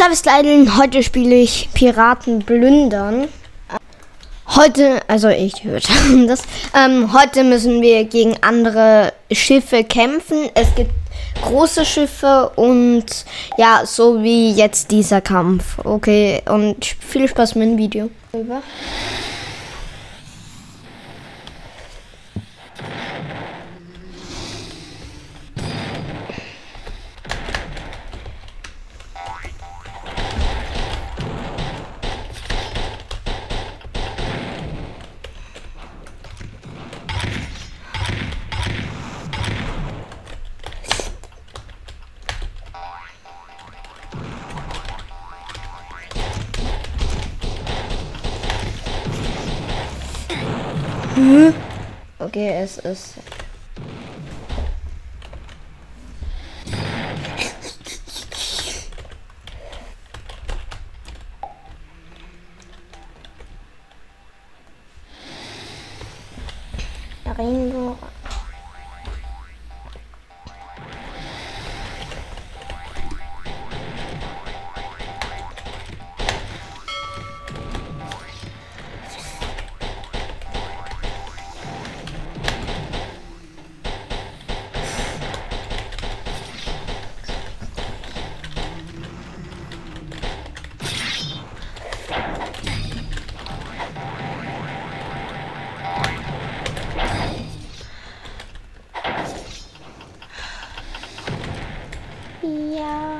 Servus Leiden, heute spiele ich Piraten plündern. Heute müssen wir gegen andere Schiffe kämpfen. Es gibt große Schiffe und ja, so wie jetzt dieser Kampf. Okay, und viel Spaß mit dem Video. Okay, es ist... Rainbow. Ja.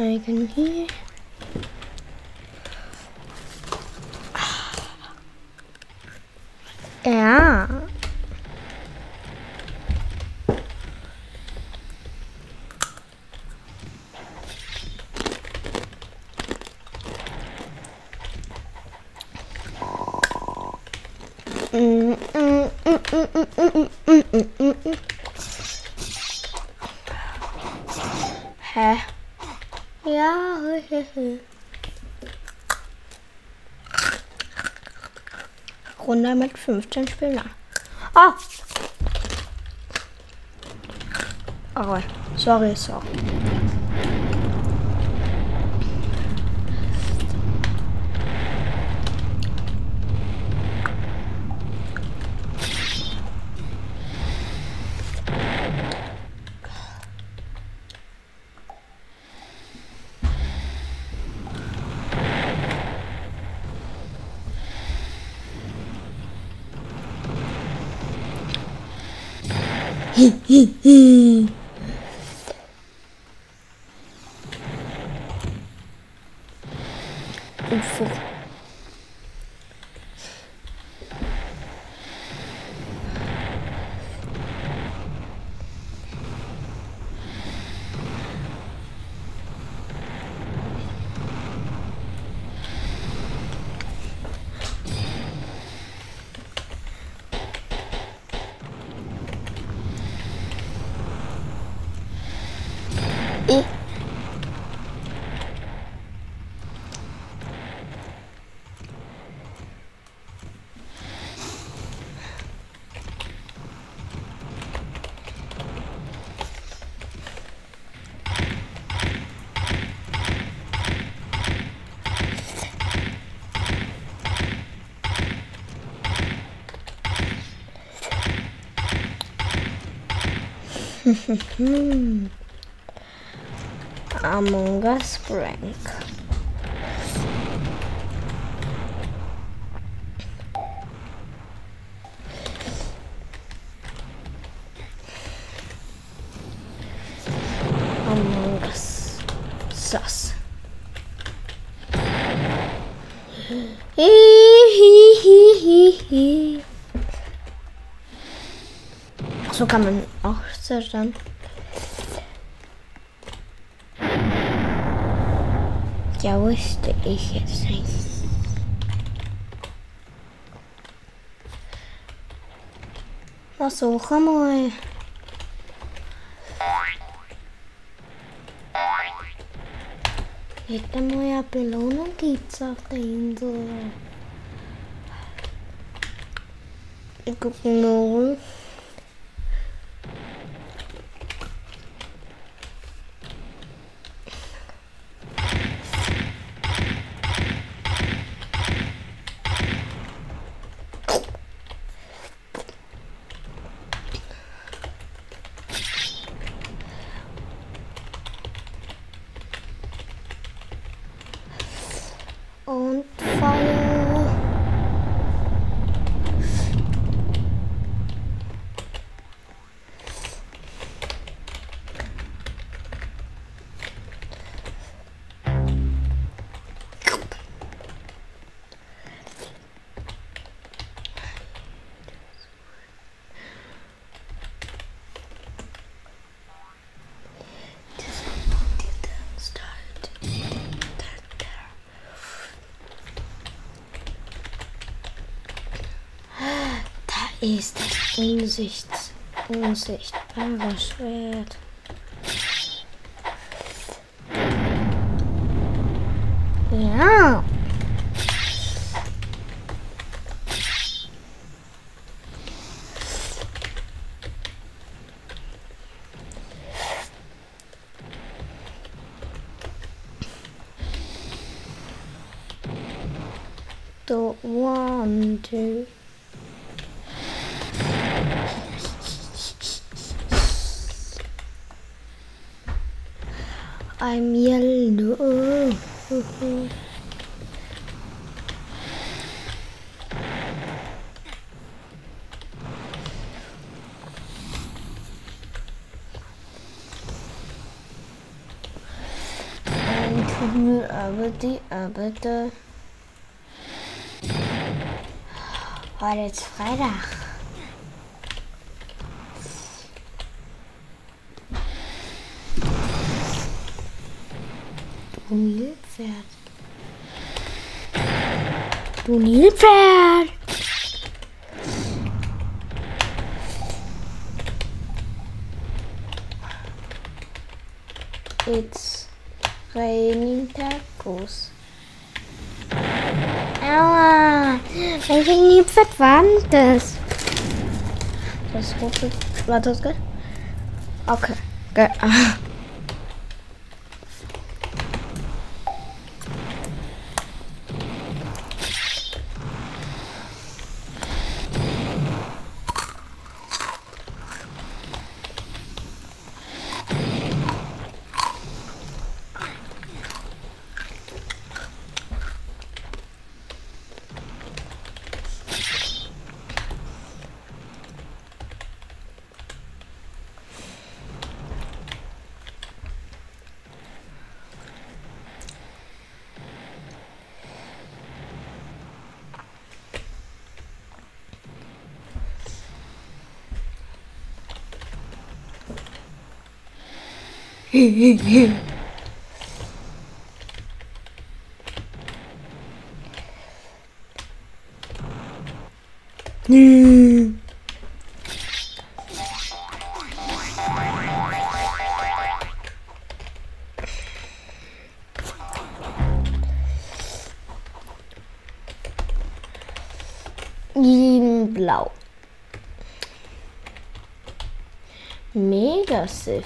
I can hear. Ja. Hä? Ja, Runde mit 15 Spielern. Ah! Oh, sorry. Among Us prank. Among Us. Sus. So kann man auch zerstören. Ja, wusste ich jetzt nicht. Ach so, komm mal. Jaká moja pilounkica v té inzule? Koupím. Und Feuer. Ist das unsichtbare Schwert. Ja. So, 1, 2. I'm yellow. Dann kriegen wir aber die Arbeiter. Heute ist Freitag. Du Nilpferd. Du Nilpferd. It's raining tacos. Aua. Welchen Nilpferd war das? Das rote. War das gut? Okay. Geil. Blau. Mega Sif.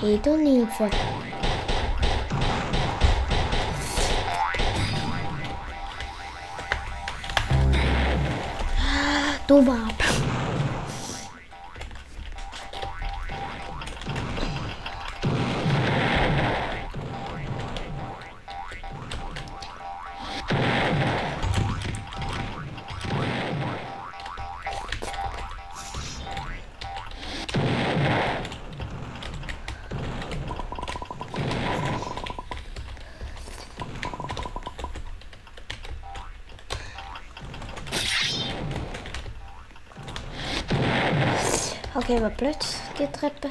Hey, du Nilpferd. Du Wab. Okay, war blöd, die Treppe.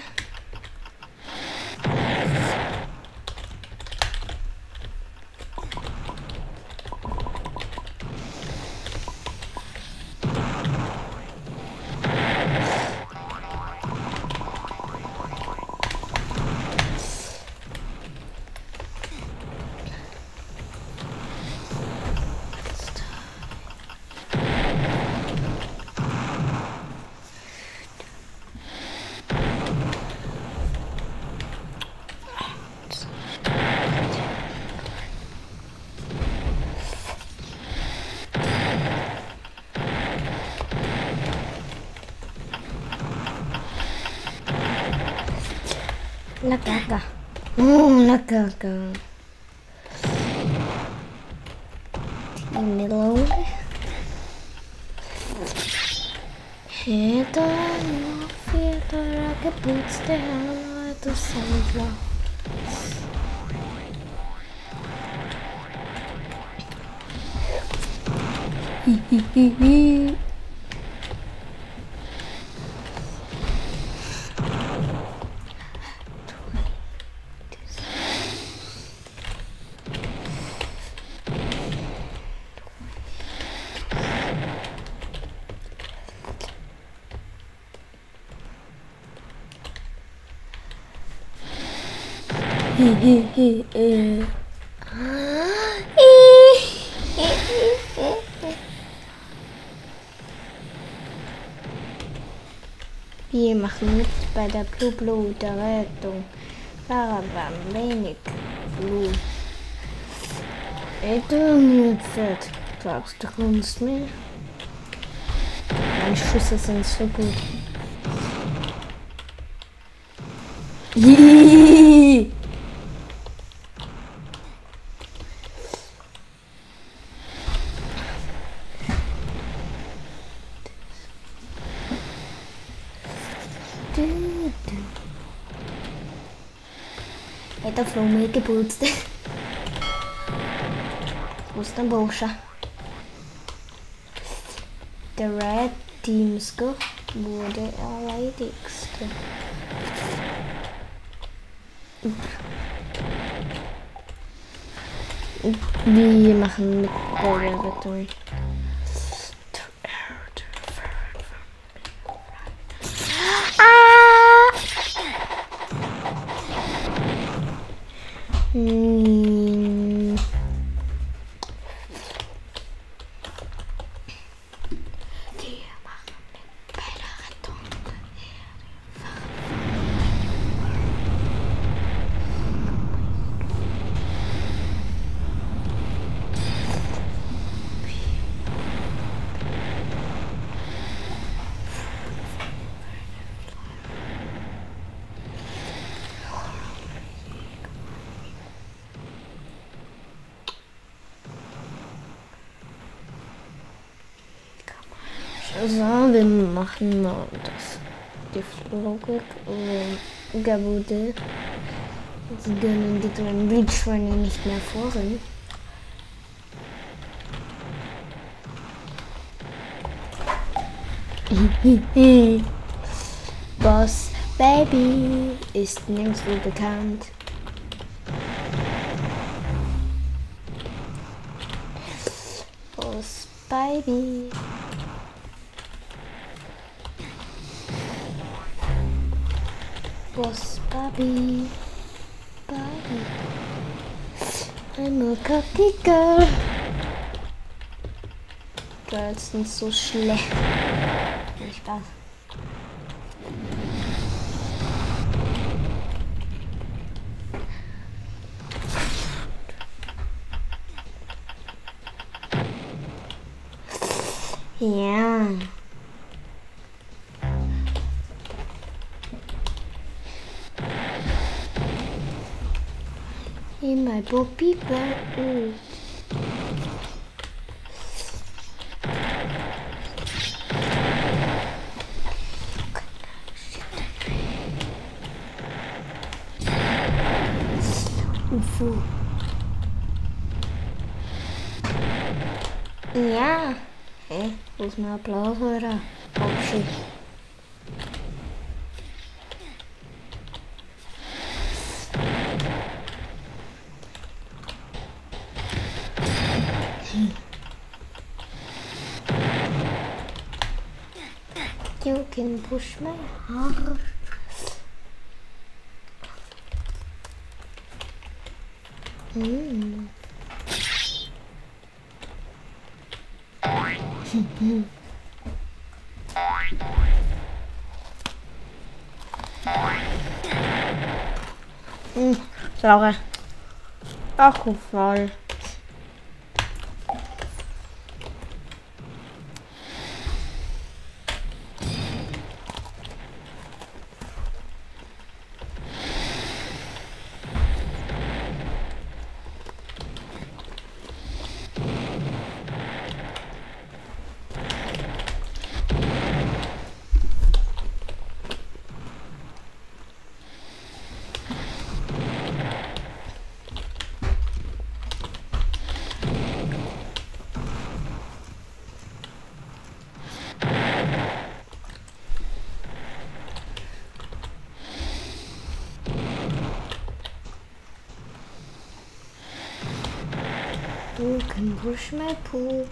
Lecker. Lecker. Lekker, lekker. Die middelhoge. Hit on off the rocket boots the hell out of Sandblast. Hihihihi. Hihihi. Wir machen mit bei der Blue-Blue-Rettung. Daran waren wenig Blue. Rettung wird. Glaubst du, kommst mir? Meine Schüsse sind so gut. Jiiii! Это фромейки пуцты. Пусто больше. The red team's go wurde erledigt. Wir machen mit der Rettung. So, wir machen mal das. Die Flugzeug und Gabude. Sie können die kleinen Bildschweine nicht mehr fahren. Boss Baby ist nirgendwo bekannt. Boss Baby. Boss Bobby, Bobby, I'm a cocky girl. Girls sind so schlecht. Nein, Spaß. Ja. My Bobby Bear ult. Ufo. Ja. Hä? Wo ist mein Applaus heute? Hauptschicht. You can push my heart. Mm. Laura. Ach, gut voll. You can push my pool.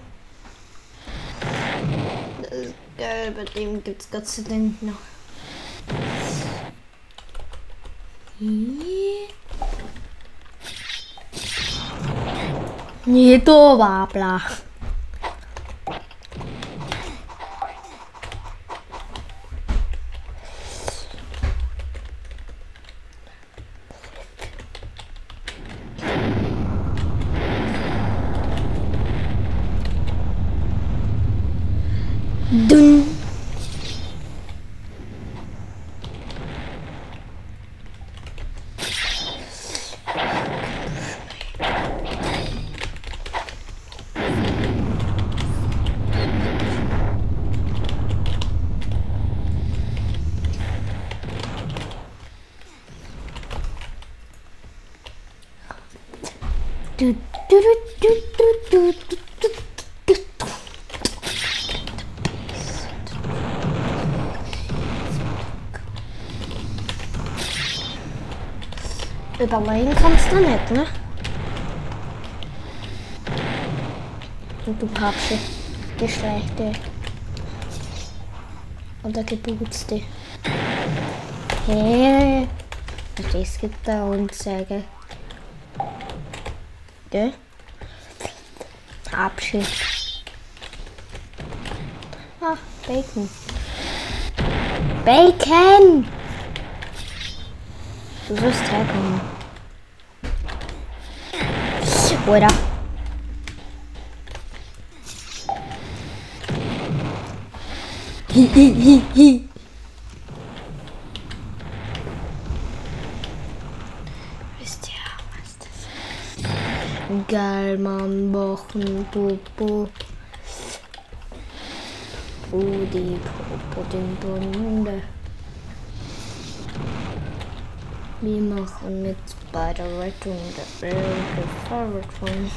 Das ist geil, bei dem gibt's Gott sei Dank noch. Nie to wabla. Dun. Du, du, du, du, du, du. Überlegen kannst du nicht, ne? Und du Papsche, Geschlechte oder Geburtste. Hey, das gibt da Anzeige. Ja? Papsche. Ah, Bacon. Bacon! Du sollst herkommen. Oder? Hi, hi, hi, hi. Wisst ihr, was das ist? Geil, Mann, Bochen, Popo. Oh, die Popo, den Bunde. Wir machen mit bei der Rettung der Welt Fahrradfahren.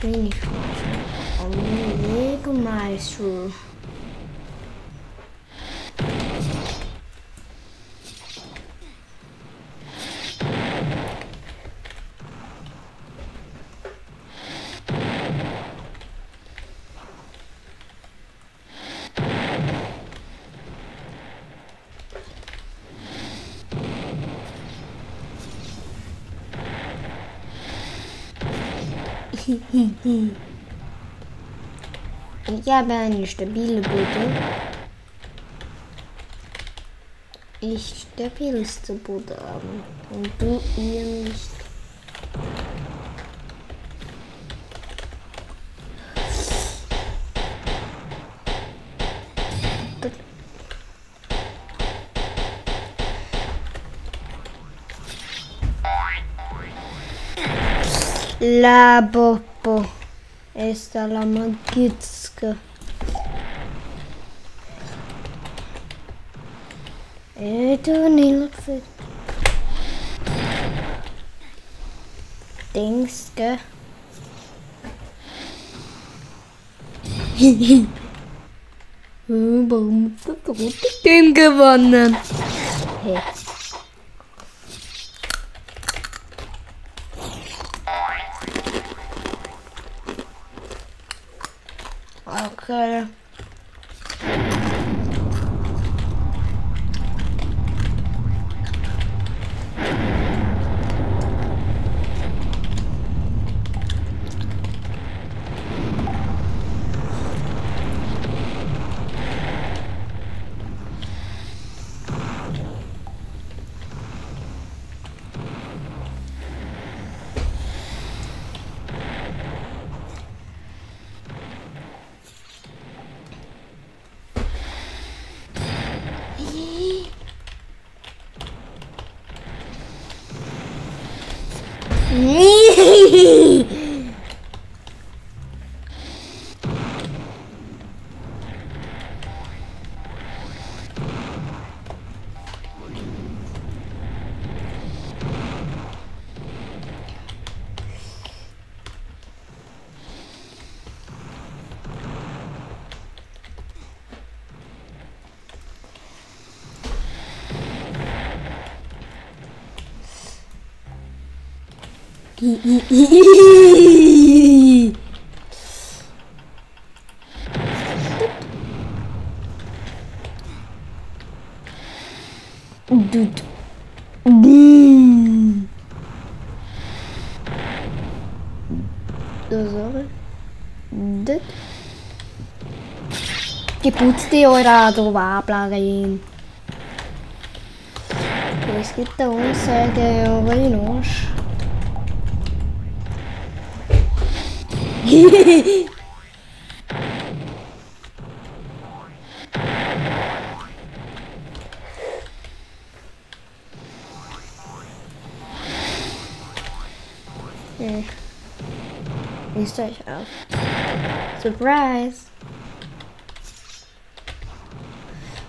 Bin ich schon am Jägermeister. Ich habe eine stabile Bude. Ich stabilste Bude haben. Und du ihr nicht. La Bopo ist la Magitzke. Du Nilfe. Dingske. Warum hat der rote Team gewonnen? Hey. Okay. Geburtsjahr oder Wablerin. Es gibt eine Aussage, aber ich noch. Lest euch auf. Surprise!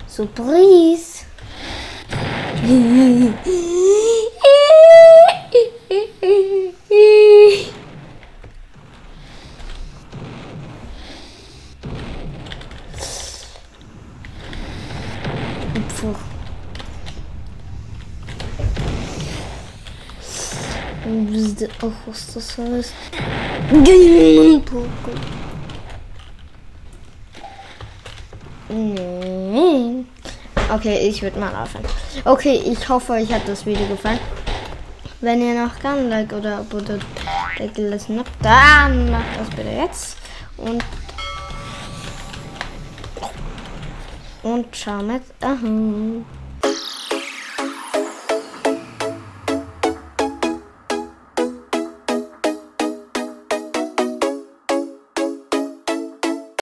Surprise! Oh, was das alles? Okay, ich würde mal aufhören. Okay, ich hoffe, euch hat das Video gefallen. Wenn ihr noch kein Like oder Abo gelassen habt, dann macht das bitte jetzt. Und schau mit.